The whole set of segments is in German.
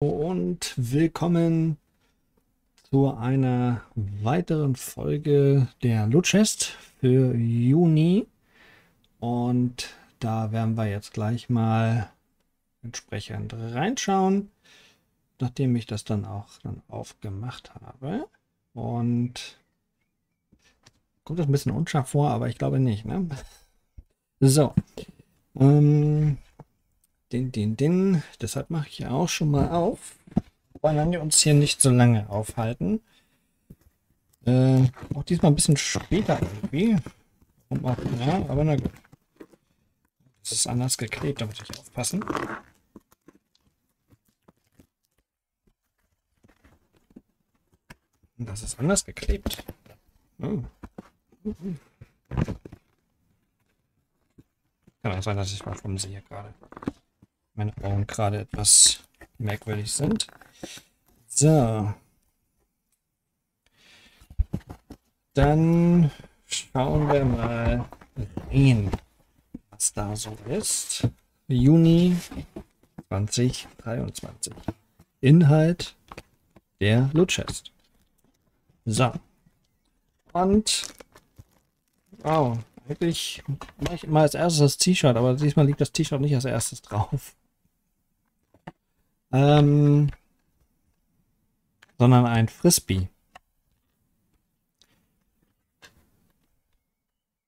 Und willkommen zu einer weiteren Folge der Lootchest für Juni. Und da werden wir jetzt gleich mal entsprechend reinschauen, nachdem ich das dann auch aufgemacht habe. Und kommt das ein bisschen unscharf vor, aber ich glaube nicht, ne? So. Deshalb mache ich ja auch schon mal auf. Wollen wir uns hier nicht so lange aufhalten. Auch diesmal ein bisschen später irgendwie. Und auch, ja, aber na gut. Das ist anders geklebt, da muss ich aufpassen. Das ist anders geklebt. Oh. Kann auch sein, dass ich mal vom See gerade. Meine Augen gerade etwas merkwürdig sind. So. Dann schauen wir mal rein, was da so ist. Juni 2023. Inhalt der Lootchest. So. Und wow, eigentlich mache ich immer als erstes das T-Shirt, aber diesmal liegt das T-Shirt nicht als erstes drauf. Sondern ein Frisbee.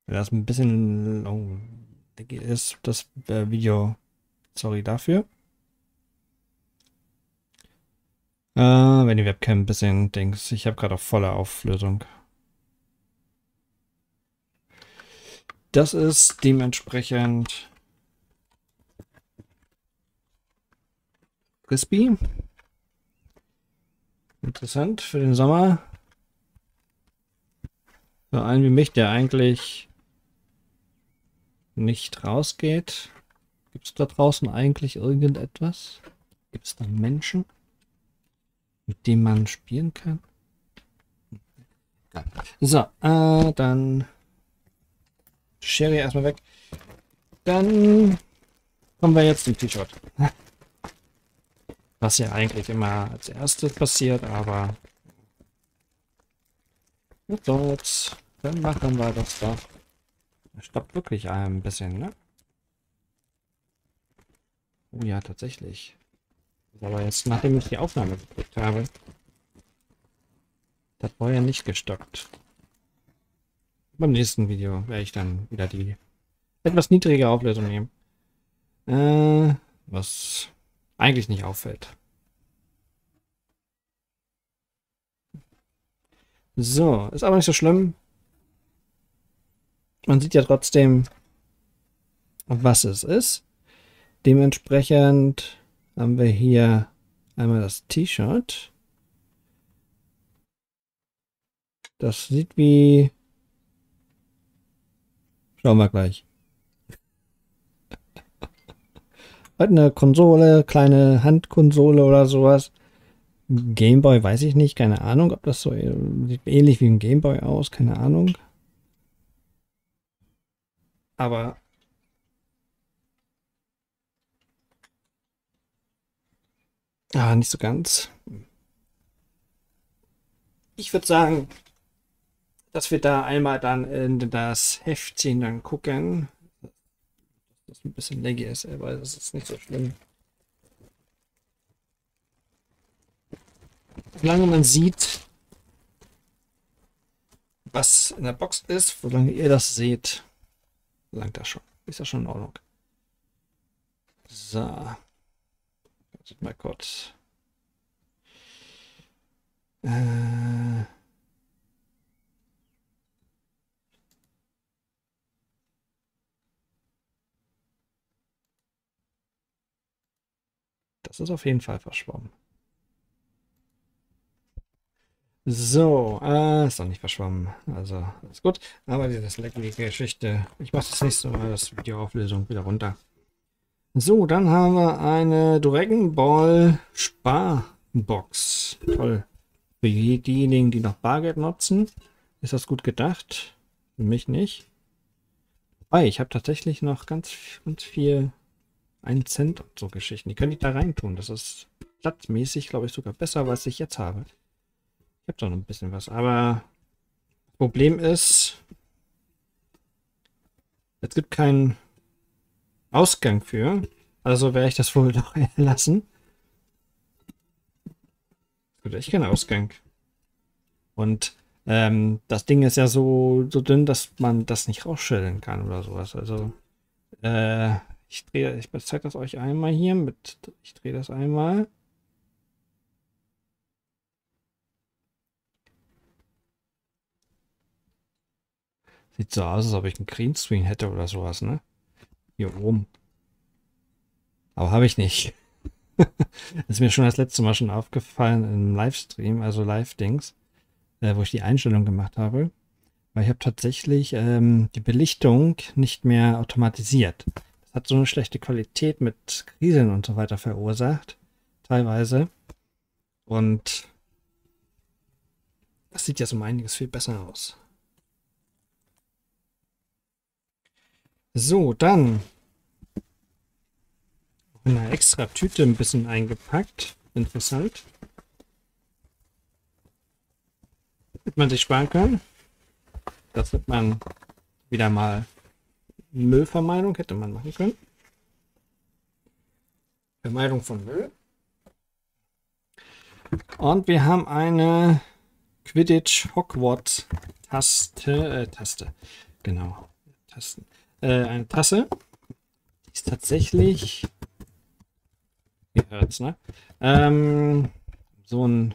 Das ein bisschen long ist, das Video. Sorry dafür. Wenn die Webcam ein bisschen Dings. Ich habe gerade auf volle Auflösung. Das ist dementsprechend Crispy. Interessant für den Sommer. Für einen wie mich, der eigentlich nicht rausgeht. Gibt es da draußen eigentlich irgendetwas? Gibt es da Menschen, mit denen man spielen kann? So, dann Sherry erstmal weg. Dann kommen wir jetzt zum T-Shirt. Was ja eigentlich immer als erstes passiert, aber mit Deutsch, dann machen wir das doch. Das stoppt wirklich ein bisschen, ne? Oh ja, tatsächlich. Aber jetzt, nachdem ich die Aufnahme gedrückt habe, das war ja nicht gestoppt. Beim nächsten Video werde ich dann wieder die etwas niedrige Auflösung nehmen. Was eigentlich nicht auffällt. So, ist aber nicht so schlimm. Man sieht ja trotzdem, was es ist. Dementsprechend haben wir hier einmal das T-Shirt. Das sieht wie... Schauen wir gleich. Heute eine Konsole, kleine Handkonsole oder sowas. Game Boy weiß ich nicht, keine Ahnung, ob das so sieht ähnlich wie ein Game Boy aus, keine Ahnung. Aber nicht so ganz. Ich würde sagen, dass wir da einmal dann in das Heftchen dann gucken. Das ein bisschen laggy ist, aber das ist nicht so schlimm. Solange man sieht, was in der Box ist, solange ihr das seht, langt das schon. Ist das schon in Ordnung. So. Jetzt mal kurz. Das ist auf jeden Fall verschwommen. So, ist noch nicht verschwommen. Also, ist gut. Aber diese leckige Geschichte. Ich mache das nächste Mal das Videoauflösung wieder runter. So, dann haben wir eine Dragon Ball Sparbox. Toll. Für diejenigen, die noch Bargeld nutzen, ist das gut gedacht. Für mich nicht. Wobei, ich habe tatsächlich noch ganz viel 1 Cent und so Geschichten. Die können ich da reintun. Das ist platzmäßig, glaube ich, sogar besser, als ich jetzt habe. Ich habe da noch ein bisschen was, aber das Problem ist, es gibt keinen Ausgang für. Also werde ich das wohl doch lassen. Es gibt echt keinen Ausgang. Und das Ding ist ja so dünn, dass man das nicht rausschütteln kann oder sowas. Also ich zeige das euch einmal hier mit. Ich drehe das einmal. Sieht so aus, als ob ich einen Greenscreen hätte oder sowas, ne? Hier oben. Aber habe ich nicht. Das ist mir schon das letzte Mal schon aufgefallen im Livestream, also Live-Dings, wo ich die Einstellung gemacht habe. Weil ich habe tatsächlich die Belichtung nicht mehr automatisiert. Das hat so eine schlechte Qualität mit Krieseln und so weiter verursacht. Teilweise. Und das sieht jetzt um einiges viel besser aus. So, dann in einer extra Tüte ein bisschen eingepackt. Interessant. Wird man sich sparen können. Das wird man wieder mal Müllvermeidung, hätte man machen können. Vermeidung von Müll. Und wir haben eine Quidditch Hogwarts eine Tasse. Die ist tatsächlich, ihr hört's, ne? So ein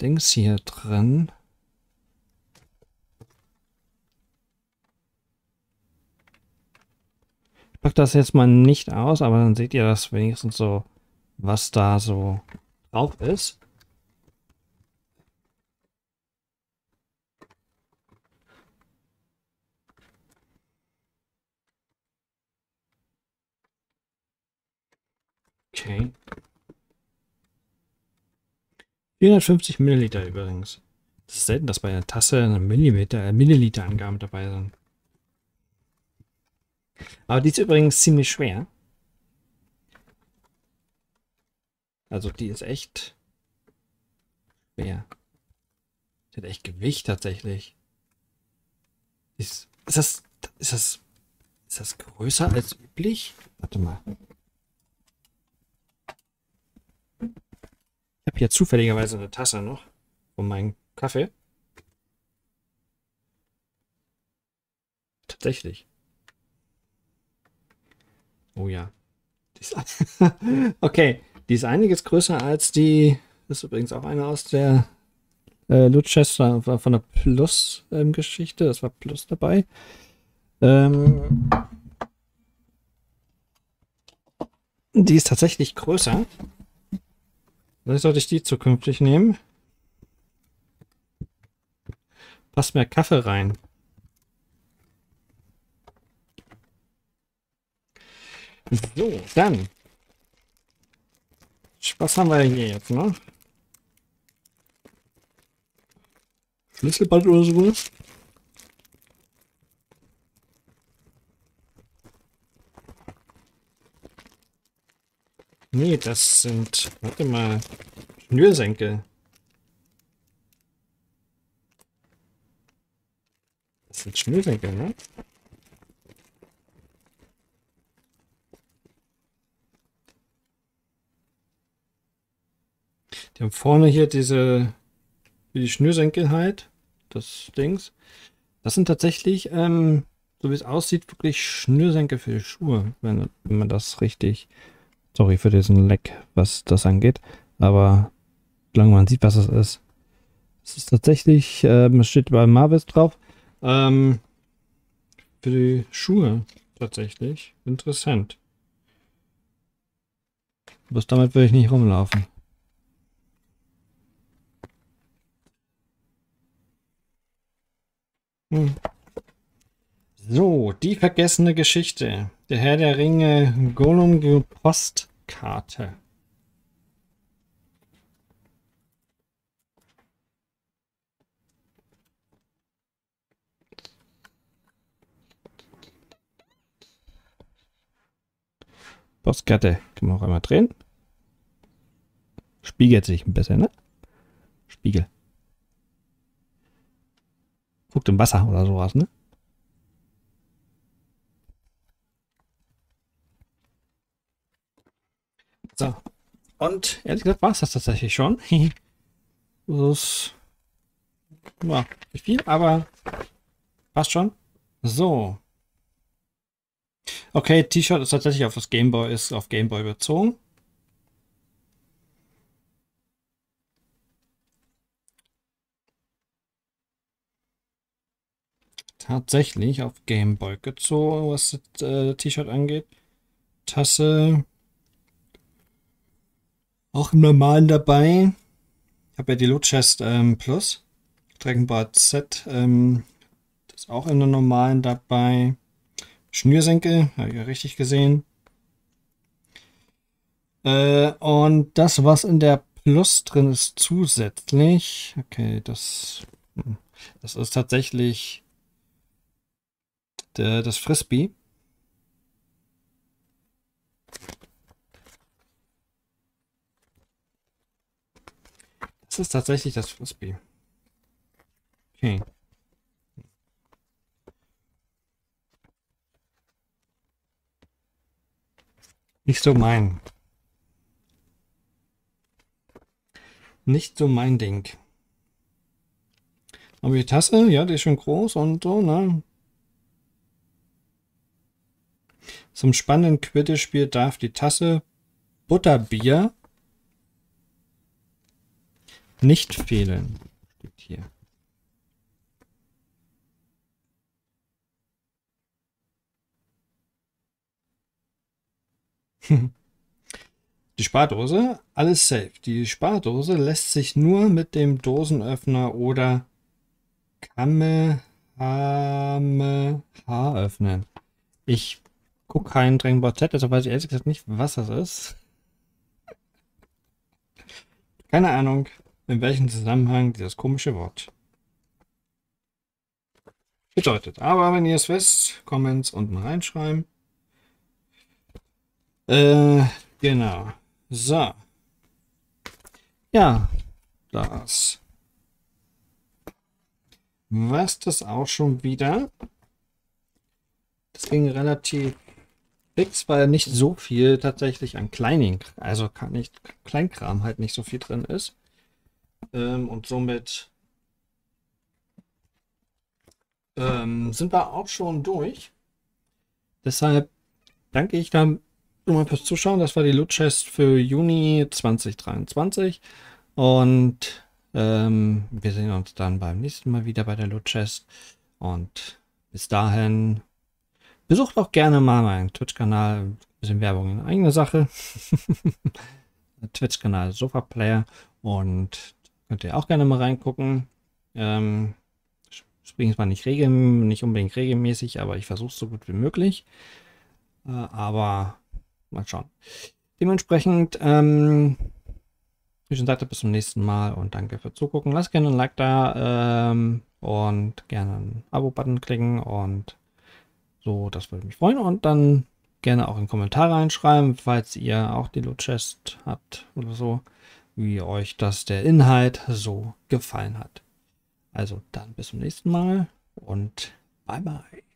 Dings hier drin. Ich packe das jetzt mal nicht aus, aber dann seht ihr das wenigstens so, was da so drauf ist. Okay. 450 Milliliter übrigens. Das ist selten, dass bei einer Tasse eine Milliliter-Angaben dabei sind. Aber die ist übrigens ziemlich schwer. Also die ist echt schwer. Die hat echt Gewicht tatsächlich. Ist das größer als üblich? Warte mal. Ich habe hier zufälligerweise eine Tasse noch um meinen Kaffee. Tatsächlich. Oh ja. Okay, die ist einiges größer als die. Das ist übrigens auch eine aus der Lootchest von der Plus-Geschichte. Das war Plus dabei. Die ist tatsächlich größer. Vielleicht sollte ich die zukünftig nehmen. Passt mehr Kaffee rein. So, dann. Was haben wir hier jetzt noch? Schlüsselband oder so. Nee, das sind, warte mal, Schnürsenkel. Das sind Schnürsenkel, ne? Die haben vorne hier diese, die Schnürsenkel halt, das Dings. Das sind tatsächlich, so wie es aussieht, wirklich Schnürsenkel für die Schuhe, wenn man das richtig... Sorry für diesen Leck, was das angeht, aber solange man sieht, was das ist. Es ist tatsächlich, es steht bei Marvis drauf, für die Schuhe tatsächlich. Interessant. Bloß damit will ich nicht rumlaufen. So, die vergessene Geschichte. Der Herr der Ringe, Gollum, Postkarte. Postkarte. Können wir auch einmal drehen. Spiegelt sich ein bisschen, ne? Spiegel. Guckt im Wasser oder sowas, ne? So. Und ehrlich gesagt war es das tatsächlich schon. Das war nicht viel, aber passt schon. So. Okay, T-Shirt ist tatsächlich auf das Game Boy, ist auf Game Boy bezogen. Tatsächlich auf Game Boy gezogen, was das T-Shirt angeht. Tasse. Auch im Normalen dabei. Ich habe ja die Lootchest Plus. Dragon Ball Z. Das ist auch in der Normalen dabei. Schnürsenkel, habe ich ja richtig gesehen. Und das, was in der Plus drin ist, zusätzlich. Okay, das ist tatsächlich das Frisbee. Das ist tatsächlich das Frisbee. Okay. Nicht so mein. Nicht so mein Ding. Aber die Tasse, ja, die ist schon groß und so, ne? Zum spannenden Quidditch-Spiel darf die Tasse Butterbier nicht fehlen. Steht hier. Die Spardose, alles safe. Die Spardose lässt sich nur mit dem Dosenöffner oder Kamehameha öffnen. Ich gucke keinen Dragon Ball Z, also weiß ich ehrlich gesagt nicht, was das ist. Keine Ahnung, in welchem Zusammenhang dieses komische Wort bedeutet. Aber wenn ihr es wisst, Comments unten reinschreiben. Genau. So. Ja. Das war's das auch schon wieder. Das ging relativ fix, weil nicht so viel tatsächlich an Kleinkram halt nicht so viel drin ist. Und somit sind wir auch schon durch. Deshalb danke ich dann mal fürs Zuschauen. Das war die Lootchest für Juni 2023 und wir sehen uns dann beim nächsten Mal wieder bei der Lootchest und bis dahin besucht auch gerne mal meinen Twitch-Kanal, ein bisschen Werbung in eigener Sache, Twitch-Kanal Sofa Player und könnt ihr auch gerne mal reingucken. Übrigens mal nicht unbedingt regelmäßig, aber ich versuche es so gut wie möglich, aber mal schauen. Dementsprechend, wie schon gesagt, bis zum nächsten Mal und danke fürs Zugucken. Lasst gerne ein Like da und gerne einen Abo-Button klicken und so, das würde mich freuen. Und dann gerne auch in Kommentare reinschreiben, falls ihr auch die Lootchest habt oder so, wie euch das der Inhalt so gefallen hat. Also dann bis zum nächsten Mal und bye bye.